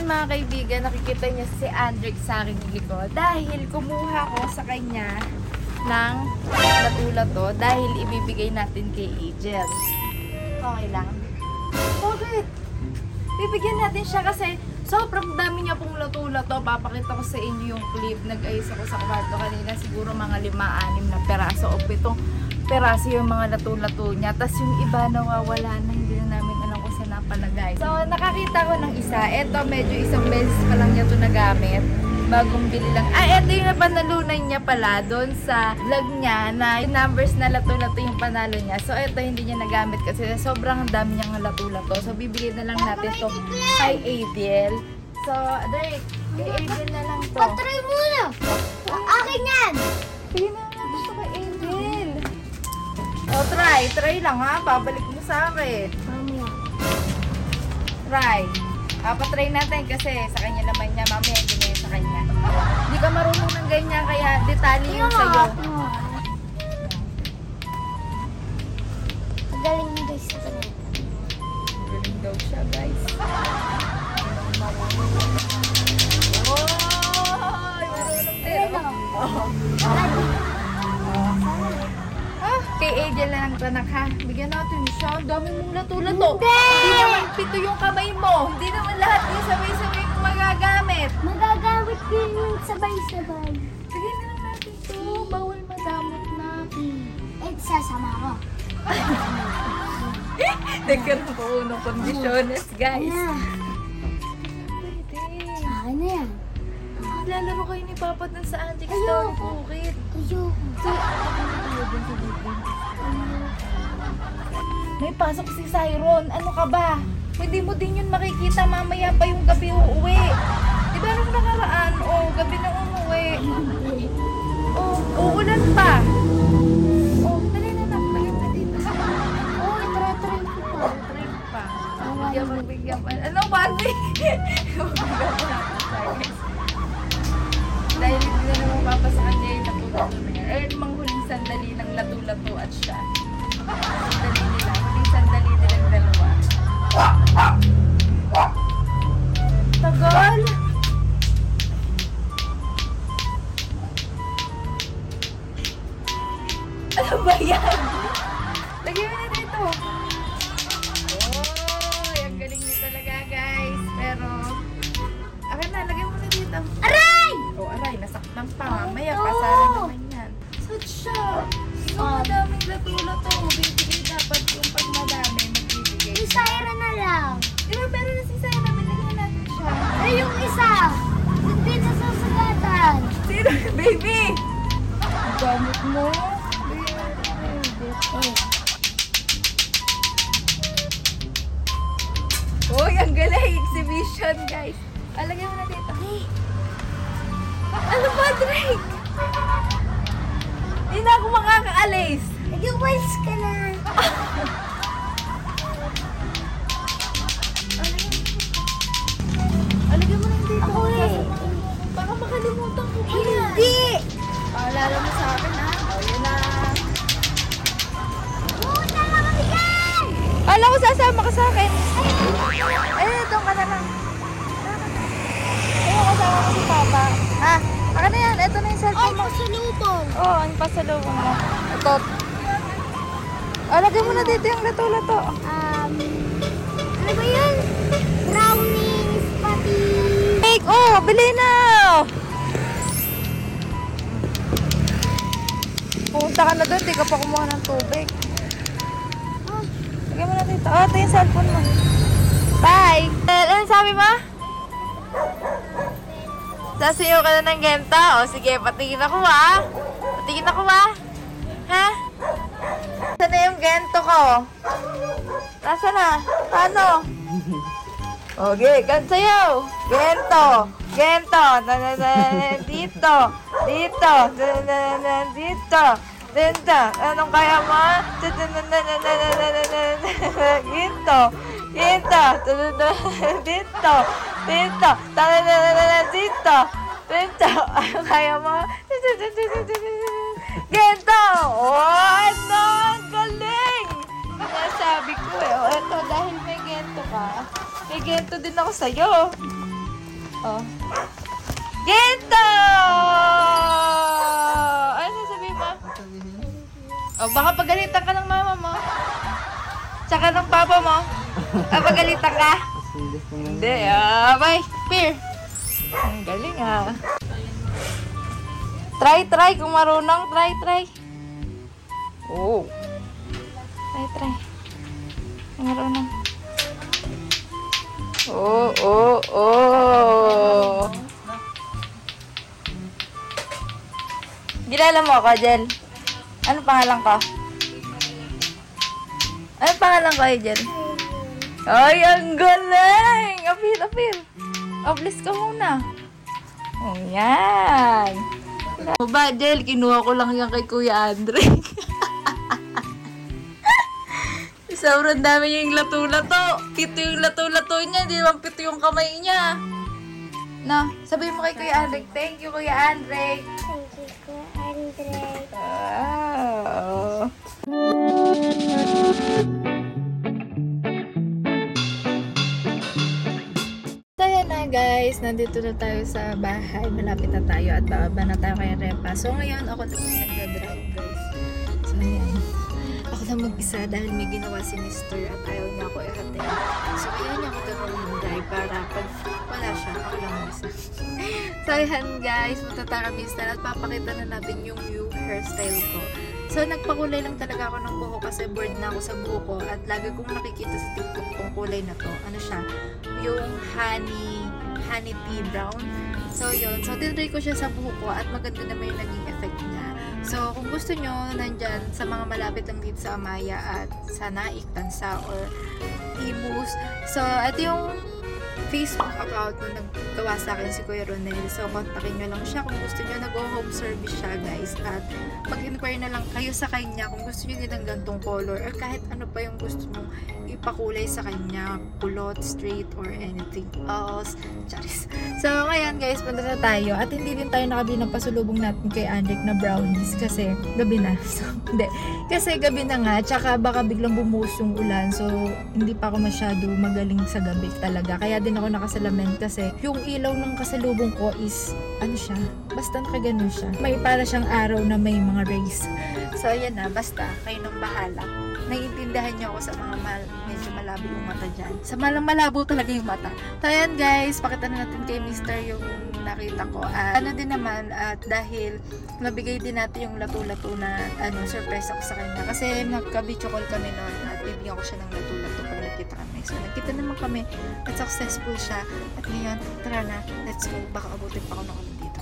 Ayan mga kaibigan, nakikita niya si Andrick sa aking likod dahil kumuha ko sa kanya ng LATO dahil ibibigay natin kay Angel. Okay lang. Bakit? Bibigyan natin siya kasi sobrang dami niya pong LATO. Papakita ko sa inyo yung clip. Nag-ayos ako sa kwarto kanina. Siguro mga 5-6 na peraso o 7 peraso yung mga LATO niya. Tapos yung iba nawawala na, hindi na namin alam kung saan napalagay. So nakakita ko ng isa. Eto medyo isang beses pa lang niya ito nagamit. Bagong bili lang. Eto yung napanalunan niya pala doon sa vlog niya na yung numbers na LATO yung panalo niya. So eto hindi niya nagamit kasi sobrang dami niyang LATO. So bibigyan na lang natin ito kay Adiel. So Drake, kay Adiel na lang ito. Patry muna! Akin yan! O, try. Try lang ha. Babalik mo sa akin. Mamaya. Try. Patry natin kasi sa kanya naman niya. Mamaya, hindi na sa kanya. Hindi ka marunong ng ganyan kaya detalye yung sa'yo. Magaling na guys. Magaling daw siya guys. Oh! Marunong tayo. Kay Angel na lang tanak ha. Bigyan natin siya. Ang dami mong LATO. Hindi naman 7 yung kamay mo. Hindi naman lahat yung sabay-sabay kung magagamit. Magagamit din yung sabay-sabay. Bigyan na lang natin ito. Bawal madamot na. Eh, sasama ko. Teka na po unang kondisyones, guys. Pwede. Saan na yan? Maglalaro kayo ni Papa dun sa antics daw. Bukit. May pasok si Siron. Ano ka ba? Hindi mo din yun makikita mamaya pa yung gabi uuwi. Diba nung nakaraan? Oh, gabi na umuwi. Oh, uulan pa. Oh, dali na lang. Dali na dito. Oh, try ko pa. Try ko pa. Bigyan pa. Ano ba? Dahil hindi na naman papasakan niya yung natulog. Mga huling sandali ng LATO at siya. Huling sandali nilang dalawa. Tagal! Ano ba yan? Lagyan mo na dito. Oh, ang galing niya talaga guys. Pero, akin na, lagyan mo na dito. Aray! Oh, aray, nasaktan pa. Mamaya, pasara naman yan. Sad siya. Yung madaming LATO. Bibigay dapat yung pag madami, magbibigay. Si Syra na lang. Diba, pero na si Syra, binigyan natin siya. Ay, yung isa. Hindi na sasagatan. Sino? Baby! Gamot mo. Uy, ang galing. Exhibition, guys. Alagyan mo na dito. Hey! Ano ba, Drake? Hindi na ako makakaalis. Nag-walis ka na. Alagyan mo lang dito. Ako eh. Baka makalimutan ko pa yan. Hindi! Paalala mo sa akin ha. O, yun na. Puta lang kami dyan! Alam ko sasama ka sa akin. Ay, doon ka na lang. Ayun, kasama ko si Papa. Ha? Aka na yan, ito na yung cellphone mo. Ay, pasalubong. Oo, ang pasalubong mo. Ito. Lagyan mo na dito yung LATO. Ano ba yun? Brownies, pati. Cake! Oh, bili na! Pumunta ka na doon, di ka pa kumuha ng tubig. Lagyan mo na dito. Oh, ito yung cellphone mo. Bye! Ano sabi mo? Sasiyo ka na ng genta? O sige, patingin ako ha? Patingin ako ha? Ha? Saan na yung gento ko? Nasaan na? Paano? Okay, ganun sa'yo! Gento! Gento! Dito! Dito! Dito! Dito! Anong kaya mo ha? Ginto! Ginto! Dito! Dito! Dito! Dito! Anong kaya mo? Gento! Oh, no! Ang galing! Nasabi ko eh. Eto, dahil may gento ka, may gento din ako sa'yo. Oh. Gento! Ano sasabihin mo? Oh, baka pagalitan ka ng mama mo. Tsaka ng papa mo. Ah, pagalitan ka? Hindi, bye! Peer! Ang galing ha. Try kung marunong. Try. Oh. Try. Kung marunong. Oh. Gilala mo ako, Jel. Ano pangalan ko? Ano pangalan ko, Jel? Ay, ang galing! Apir. Oblis ka muna. Oh, yan. O ba, Jel? Kinuha ko lang yan kay Kuya Andre. Sobrang dami niya yung lato-lato. Pito yung lato-lato niya. Hindi naman pito yung kamay niya. No, sabihin mo kay Kuya Andre. Thank you, Kuya Andre. Thank you, Kuya Andre. Wow. Guys, nandito na tayo sa bahay. Malapit na tayo at bababa na tayo kay Repa. So ngayon, ako na nag-drive, guys. So ayan. Ako na mag-isa dahil may ginawa si Mr. at ayaw niya ako i-hatin. So ayan, ako na mag-drive para pag wala siya, ako lang mag-isa. So ayan guys, punta tayo kay Mr. at papakita na natin yung new hairstyle ko. So nagpakulay lang talaga ako ng buho kasi bored na ako sa buho ko. At lagi kong nakikita sa TikTok kung kulay na to. Ano siya? Yung honey tea brown. So yun. So tinry ko siya sa buho ko at maganda naman yung naging effect niya. So kung gusto nyo, nandyan sa mga malapit lang dito sa Amaya at sa Naik, Tansa or Imus. So ito yung Facebook account na naggawa sa akin si Kuya Ronel. So kontakin nyo lang siya kung gusto nyo. Nag-home service siya guys. At mag-inquire na lang kayo sa kanya kung gusto nyo din ng gantong color or kahit ano pa yung gusto mong ipakulay sa kanya. Kulot, straight, or anything else. Charis. So ngayon guys, punta na tayo. At hindi din tayo nakabili ng pasulubong natin kay Andrick na brownies kasi gabi na. So hindi. Kasi gabi na nga. Tsaka baka biglang bumuhos yung ulan. So hindi pa ako masyado magaling sa gabi talaga. Kaya din ako nakasalamin kasi yung ilaw ng kasalubong ko is ano siya, basta nakaganon siya, may para siyang araw na may mga rays. So ayan na, basta kayo nang bahala. Naiintindihan niyo ako sa mga medyo malabo yung mata dyan, sa malang malabo talaga yung mata. So ayan guys, pakita na natin kay Mr. yung nakita ko at ano din naman at dahil nabigay din natin yung lato-lato na ano, surprise ako sa kanya kasi nagka-video call kami noon at bibigyan ko siya ng lato-lato pag nakita kami. So nakita naman kami at successful siya at ngayon tara na, let's go, baka abutin pa ako na kami dito.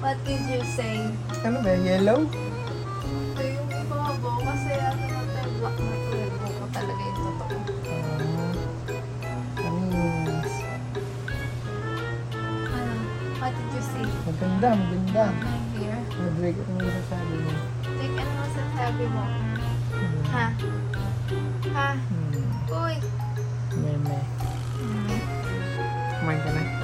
What did you say? Ano ba? Yellow? Ito yung ibobo kasi ano na tayo black na ito. Ibobo talaga yung totoo. Yes. Ano? What did you say? Maganda. Thank you. Madrig, ano mo sasabi mo? Take, ano mo sasabi mo? Ha? Uy! Meme. Kumain ka na?